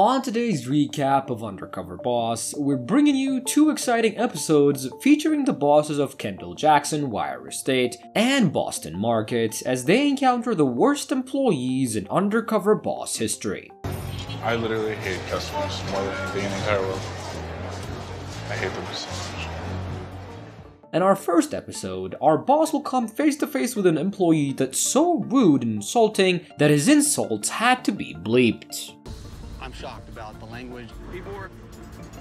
On today's recap of Undercover Boss, we're bringing you two exciting episodes featuring the bosses of Kendall Jackson, Wire Estate, and Boston Market as they encounter the worst employees in Undercover Boss history. I literally hate customers more than anything in the entire world. I hate them so much. In our first episode, our boss will come face to face with an employee that's so rude and insulting that his insults had to be bleeped. I'm shocked about the language.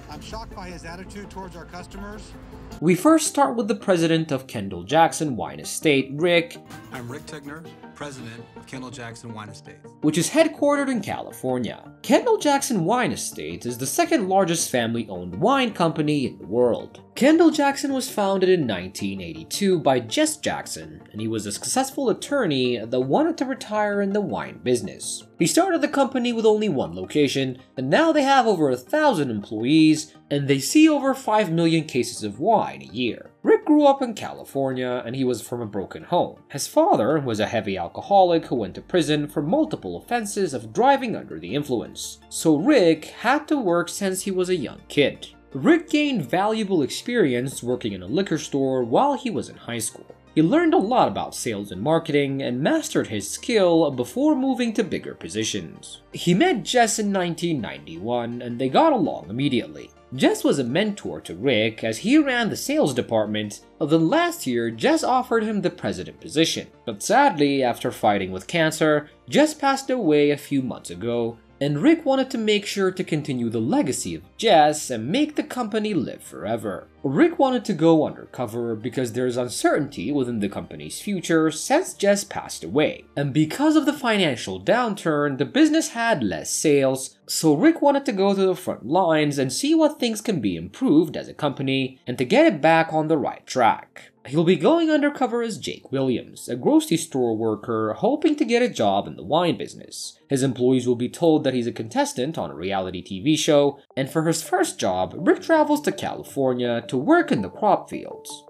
I'm shocked by his attitude towards our customers. We first start with the president of Kendall Jackson Wine Estate, Rick. I'm Rick Tickner, president of Kendall Jackson Wine Estate, which is headquartered in California. Kendall Jackson Wine Estate is the second largest family-owned wine company in the world. Kendall Jackson was founded in 1982 by Jess Jackson, and he was a successful attorney that wanted to retire in the wine business. He started the company with only one location, and now they have over 1,000 employees, and they see over 5 million cases of wine a year. Rick grew up in California, and he was from a broken home. His father was a heavy alcoholic who went to prison for multiple offenses of driving under the influence, so Rick had to work since he was a young kid. Rick gained valuable experience working in a liquor store while he was in high school. He learned a lot about sales and marketing and mastered his skill before moving to bigger positions. He met Jess in 1991 and they got along immediately. Jess was a mentor to Rick as he ran the sales department, and then last year Jess offered him the president position. But sadly, after fighting with cancer, Jess passed away a few months ago, and Rick wanted to make sure to continue the legacy of Jess and make the company live forever. Rick wanted to go undercover because there is uncertainty within the company's future since Jess passed away, and because of the financial downturn, the business had less sales, so Rick wanted to go to the front lines and see what things can be improved as a company and to get it back on the right track. He'll be going undercover as Jake Williams, a grocery store worker hoping to get a job in the wine business. His employees will be told that he's a contestant on a reality TV show, and for his first job, Rick travels to California to work in the crop fields.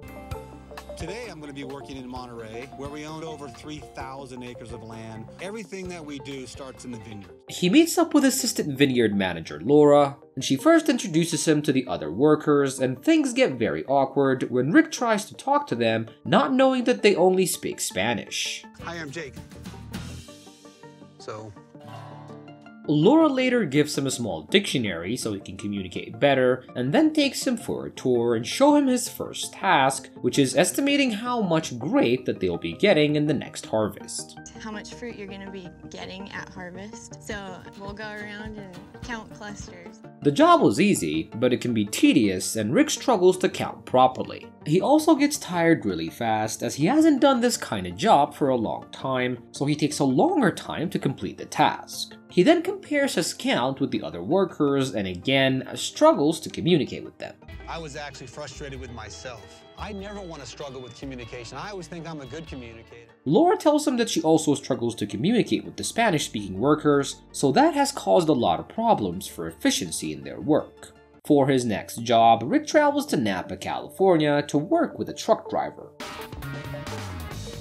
Today I'm going to be working in Monterey, where we own over 3,000 acres of land. Everything that we do starts in the vineyard. He meets up with assistant vineyard manager Laura, and she first introduces him to the other workers, and things get very awkward when Rick tries to talk to them, not knowing that they only speak Spanish. Hi, I'm Jake. So... Laura later gives him a small dictionary so he can communicate better, and then takes him for a tour and show him his first task, which is estimating how much grape that they'll be getting in the next harvest. How much fruit you're going to be getting at harvest, so we'll go around and count clusters. The job was easy, but it can be tedious and Rick struggles to count properly. He also gets tired really fast as he hasn't done this kind of job for a long time, so he takes a longer time to complete the task. He then compares his count with the other workers and again struggles to communicate with them. I was actually frustrated with myself. I never want to struggle with communication. I always think I'm a good communicator. Laura tells him that she also struggles to communicate with the Spanish-speaking workers, so that has caused a lot of problems for efficiency in their work. For his next job, Rick travels to Napa, California to work with a truck driver.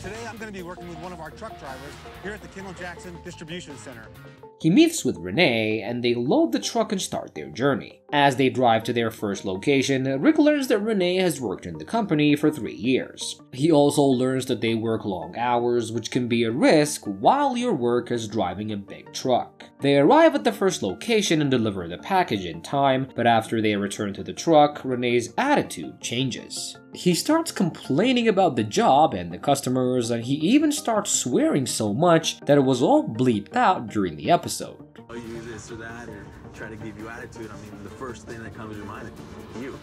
Today I'm going to be working with one of our truck drivers here at the Kendall Jackson Distribution Center. He meets with Renee, and they load the truck and start their journey. As they drive to their first location, Rick learns that Renee has worked in the company for 3 years. He also learns that they work long hours, which can be a risk while your work is driving a big truck. They arrive at the first location and deliver the package in time, but after they return to the truck, Renee's attitude changes. He starts complaining about the job and the customers, and he even starts swearing so much that it was all bleeped out during the episode. Oh, you do this or that, or try to give you attitude. I mean, the first thing that comes to mind is you.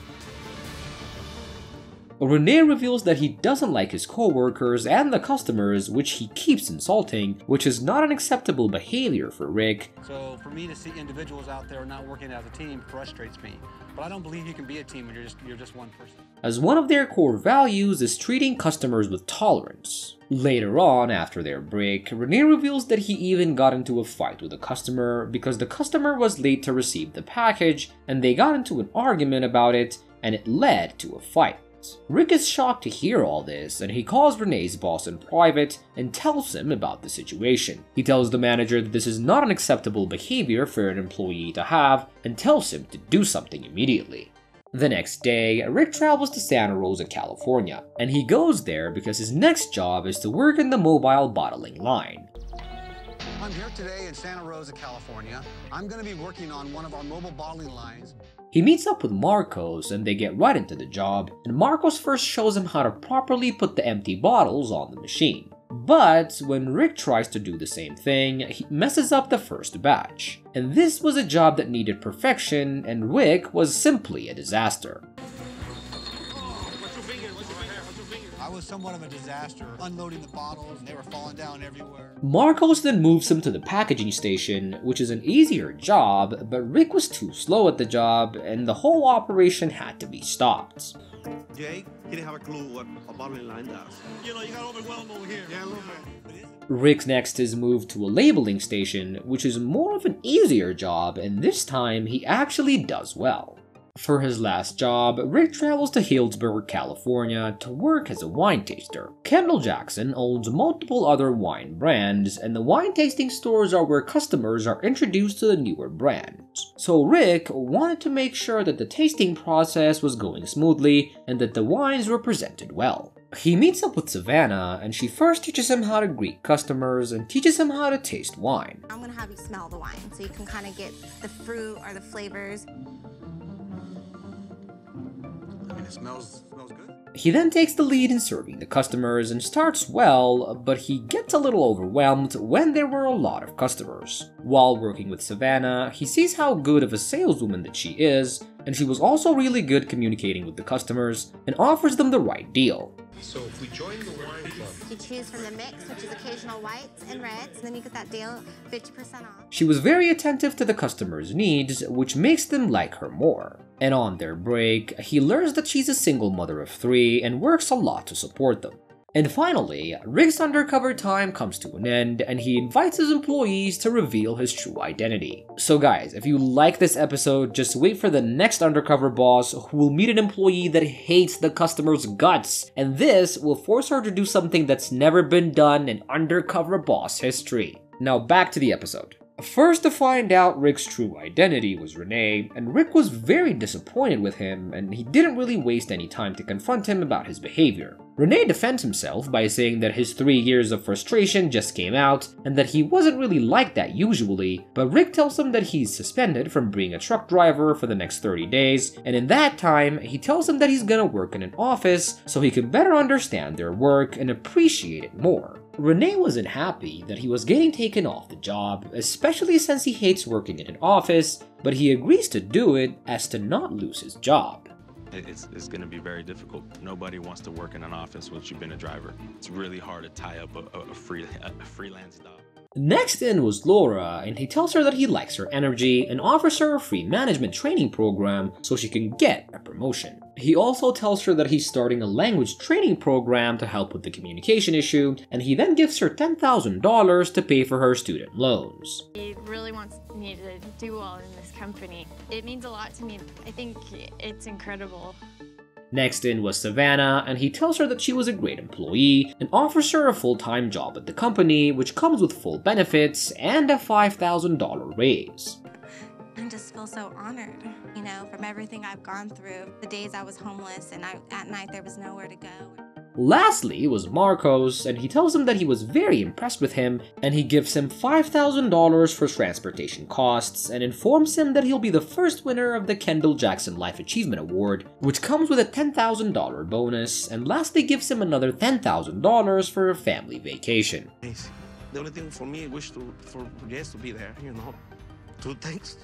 Renee reveals that he doesn't like his co-workers and the customers, which he keeps insulting, which is not an acceptable behavior for Rick. So for me to see individuals out there not working as a team frustrates me, but I don't believe you can be a team when you're just one person. As one of their core values is treating customers with tolerance. Later on, after their break, Renee reveals that he even got into a fight with a customer because the customer was late to receive the package, and they got into an argument about it, and it led to a fight. out. Rick is shocked to hear all this, and he calls Renee's boss in private and tells him about the situation. He tells the manager that this is not an acceptable behavior for an employee to have, and tells him to do something immediately. The next day, Rick travels to Santa Rosa, California, and he goes there because his next job is to work in the mobile bottling line. I'm here today in Santa Rosa, California. I'm going to be working on one of our mobile bottling lines. He meets up with Marcos and they get right into the job, and Marcos first shows him how to properly put the empty bottles on the machine. But when Rick tries to do the same thing, he messes up the first batch. And this was a job that needed perfection, and Rick was simply a disaster. I was somewhat of a disaster, unloading the bottles, and they were falling down everywhere. Marcos then moves him to the packaging station, which is an easier job, but Rick was too slow at the job, and the whole operation had to be stopped. Jake didn't have a clue what a bottling line does. You know, you got overwhelmed over here. Yeah, a little bit. Rick next is moved to a labeling station, which is more of an easier job, and this time he actually does well. For his last job, Rick travels to Healdsburg, California to work as a wine taster. Kendall Jackson owns multiple other wine brands, and the wine tasting stores are where customers are introduced to the newer brands. So Rick wanted to make sure that the tasting process was going smoothly and that the wines were presented well. He meets up with Savannah, and she first teaches him how to greet customers and teaches him how to taste wine. I'm gonna have you smell the wine so you can kind of get the fruit or the flavors. It smells good. He then takes the lead in serving the customers and starts well, but he gets a little overwhelmed when there were a lot of customers. While working with Savannah, he sees how good of a saleswoman that she is, and she was also really good communicating with the customers and offers them the right deal. So if we join the wine club, you choose from the mix, which is occasional whites and reds, and then you get that deal 50% off. She was very attentive to the customers' needs, which makes them like her more. And on their break, he learns that she's a single mother of three and works a lot to support them. And finally, Rick's undercover time comes to an end, and he invites his employees to reveal his true identity. So guys, if you like this episode, just wait for the next undercover boss, who will meet an employee that hates the customer's guts, and this will force her to do something that's never been done in undercover boss history. Now back to the episode. First to find out Rick's true identity was Renee, and Rick was very disappointed with him, and he didn't really waste any time to confront him about his behavior. Renee defends himself by saying that his 3 years of frustration just came out, and that he wasn't really like that usually, but Rick tells him that he's suspended from being a truck driver for the next 30 days, and in that time, he tells him that he's gonna work in an office so he can better understand their work and appreciate it more. Renee wasn't happy that he was getting taken off the job, especially since he hates working in an office, but he agrees to do it as to not lose his job. It's going to be very difficult. Nobody wants to work in an office once you've been a driver. It's really hard to tie up a freelance job. Next in was Laura, and he tells her that he likes her energy and offers her a free management training program so she can get a promotion. He also tells her that he's starting a language training program to help with the communication issue, and he then gives her $10,000 to pay for her student loans. He really wants me to do well in this company. It means a lot to me. I think it's incredible. Next in was Savannah, and he tells her that she was a great employee and offers her a full-time job at the company, which comes with full benefits and a $5,000 raise. I just feel so honored, you know, from everything I've gone through, the days I was homeless and at night there was nowhere to go. Lastly was Marcos, and he tells him that he was very impressed with him, and he gives him $5,000 for transportation costs and informs him that he'll be the first winner of the Kendall Jackson Life Achievement Award, which comes with a $10,000 bonus, and lastly gives him another $10,000 for a family vacation. The only thing for me, I wish for Jess to be there, you know, so thanks.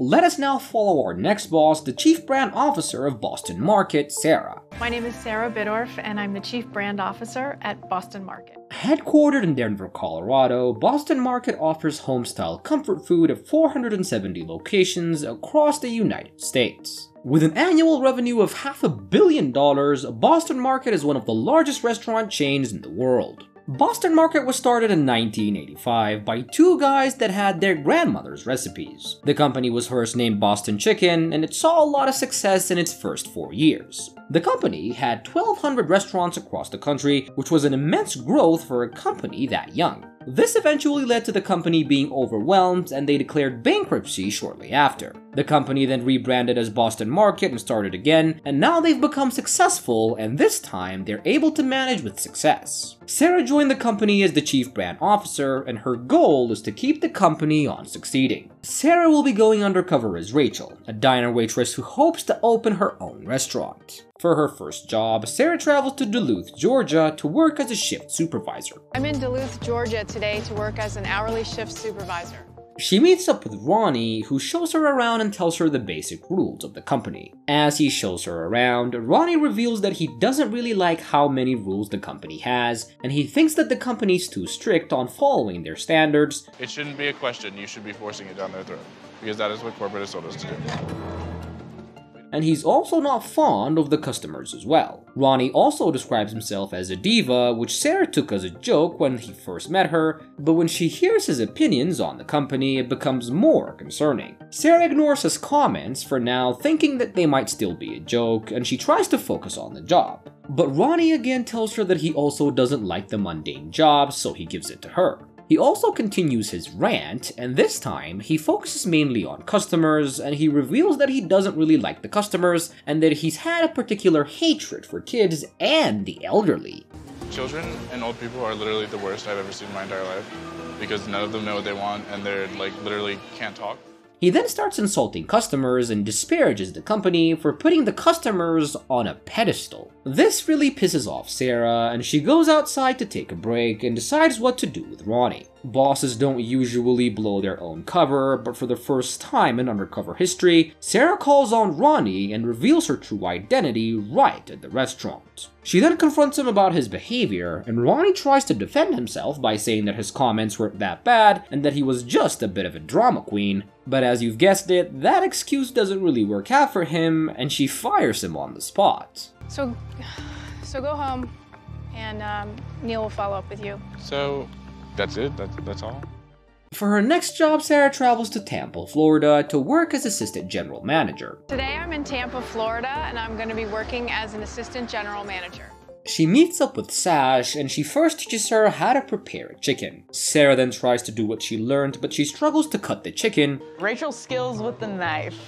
Let us now follow our next boss, the Chief Brand Officer of Boston Market, Sarah. My name is Sarah Bidorf, and I'm the Chief Brand Officer at Boston Market. Headquartered in Denver, Colorado, Boston Market offers home-style comfort food at 470 locations across the United States. With an annual revenue of $500 million, Boston Market is one of the largest restaurant chains in the world. Boston Market was started in 1985 by two guys that had their grandmother's recipes. The company was first named Boston Chicken, and it saw a lot of success in its first 4 years. The company had 1,200 restaurants across the country, which was an immense growth for a company that young. This eventually led to the company being overwhelmed, and they declared bankruptcy shortly after. The company then rebranded as Boston Market and started again, and now they've become successful, and this time they're able to manage with success. Sarah joined the company as the chief brand officer, and her goal is to keep the company on succeeding. Sarah will be going undercover as Rachel, a diner waitress who hopes to open her own restaurant. For her first job, Sarah travels to Duluth, Georgia to work as a shift supervisor. I'm in Duluth, Georgia today to work as an hourly shift supervisor. She meets up with Ronnie, who shows her around and tells her the basic rules of the company. As he shows her around, Ronnie reveals that he doesn't really like how many rules the company has, and he thinks that the company's too strict on following their standards. It shouldn't be a question, you should be forcing it down their throat, because that is what corporate is told us to do. And he's also not fond of the customers as well. Ronnie also describes himself as a diva, which Sarah took as a joke when he first met her, but when she hears his opinions on the company, it becomes more concerning. Sarah ignores his comments for now, thinking that they might still be a joke, and she tries to focus on the job. But Ronnie again tells her that he also doesn't like the mundane job, so he gives it to her. He also continues his rant, and this time, he focuses mainly on customers, and he reveals that he doesn't really like the customers, and that he's had a particular hatred for kids and the elderly. Children and old people are literally the worst I've ever seen in my entire life, because none of them know what they want, and they're like literally can't talk. He then starts insulting customers and disparages the company for putting the customers on a pedestal. This really pisses off Sarah, and she goes outside to take a break and decides what to do with Ronnie. Bosses don't usually blow their own cover, but for the first time in undercover history, Sarah calls on Ronnie and reveals her true identity right at the restaurant. She then confronts him about his behavior, and Ronnie tries to defend himself by saying that his comments weren't that bad and that he was just a bit of a drama queen. But as you've guessed it, that excuse doesn't really work out for him, and she fires him on the spot. So go home, and Neil will follow up with you. So that's it? That's all? For her next job, Sarah travels to Tampa, Florida to work as assistant general manager. Today I'm in Tampa, Florida, and I'm going to be working as an assistant general manager. She meets up with Sasha, and she first teaches Sarah how to prepare a chicken. Sarah then tries to do what she learned, but she struggles to cut the chicken. Rachel's skills with the knife.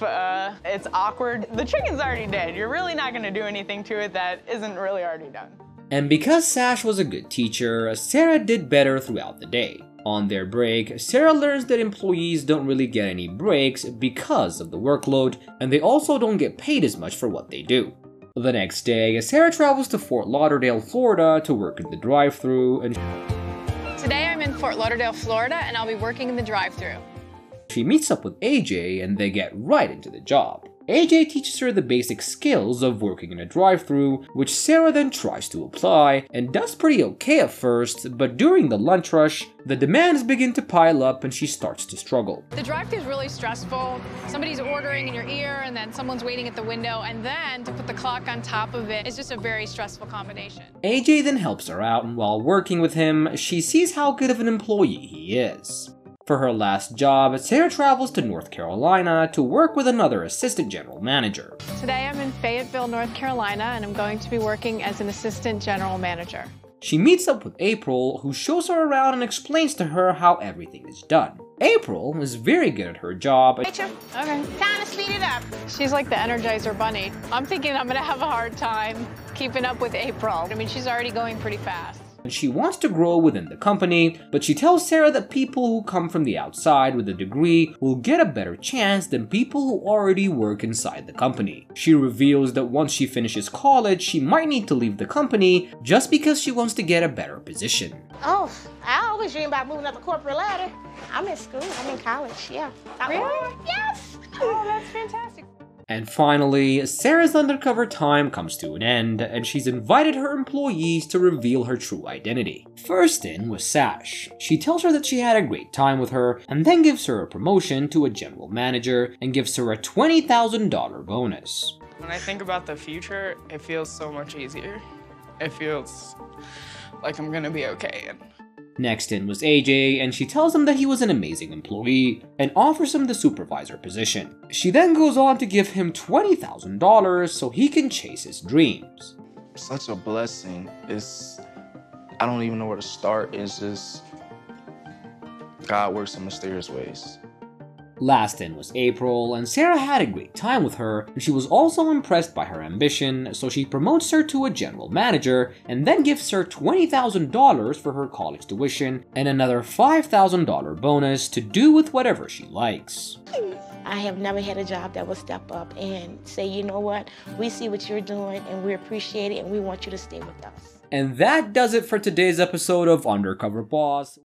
It's awkward. The chicken's already dead. You're really not going to do anything to it that isn't really already done. And because Sasha was a good teacher, Sarah did better throughout the day. On their break, Sarah learns that employees don't really get any breaks because of the workload, and they also don't get paid as much for what they do. The next day, Sarah travels to Fort Lauderdale, Florida to work in the drive-thru and... Today I'm in Fort Lauderdale, Florida, and I'll be working in the drive-thru. She meets up with AJ, and they get right into the job. AJ teaches her the basic skills of working in a drive-thru, which Sarah then tries to apply, and does pretty okay at first, but during the lunch rush, the demands begin to pile up and she starts to struggle. The drive-thru is really stressful. Somebody's ordering in your ear, and then someone's waiting at the window, and then to put the clock on top of it is just a very stressful combination. AJ then helps her out, and while working with him, she sees how good of an employee he is. For her last job, Sarah travels to North Carolina to work with another assistant general manager. Today I'm in Fayetteville, North Carolina, and I'm going to be working as an assistant general manager. She meets up with April, who shows her around and explains to her how everything is done. April is very good at her job. Rachel, okay. Time to speed it up. She's like the Energizer Bunny. I'm thinking I'm gonna have a hard time keeping up with April. I mean, she's already going pretty fast. And she wants to grow within the company, but she tells Sarah that people who come from the outside with a degree will get a better chance than people who already work inside the company. She reveals that once she finishes college, she might need to leave the company just because she wants to get a better position. Oh, I always dream about moving up the corporate ladder. I'm in school, I'm in college, yeah. Really? Yes! Oh, that's fantastic. And finally, Sarah's undercover time comes to an end, and she's invited her employees to reveal her true identity. First in was Sash. She tells her that she had a great time with her, and then gives her a promotion to a general manager, and gives her a $20,000 bonus. When I think about the future, it feels so much easier. It feels like I'm gonna be okay. Next in was AJ, and she tells him that he was an amazing employee and offers him the supervisor position. She then goes on to give him $20,000 so he can chase his dreams. Such a blessing. It's, I don't even know where to start. It's just, God works in mysterious ways. Last in was April, and Sarah had a great time with her, and she was also impressed by her ambition, so she promotes her to a general manager and then gives her $20,000 for her college tuition and another $5,000 bonus to do with whatever she likes. I have never had a job that would step up and say, you know what, we see what you're doing and we appreciate it and we want you to stay with us. And that does it for today's episode of Undercover Boss.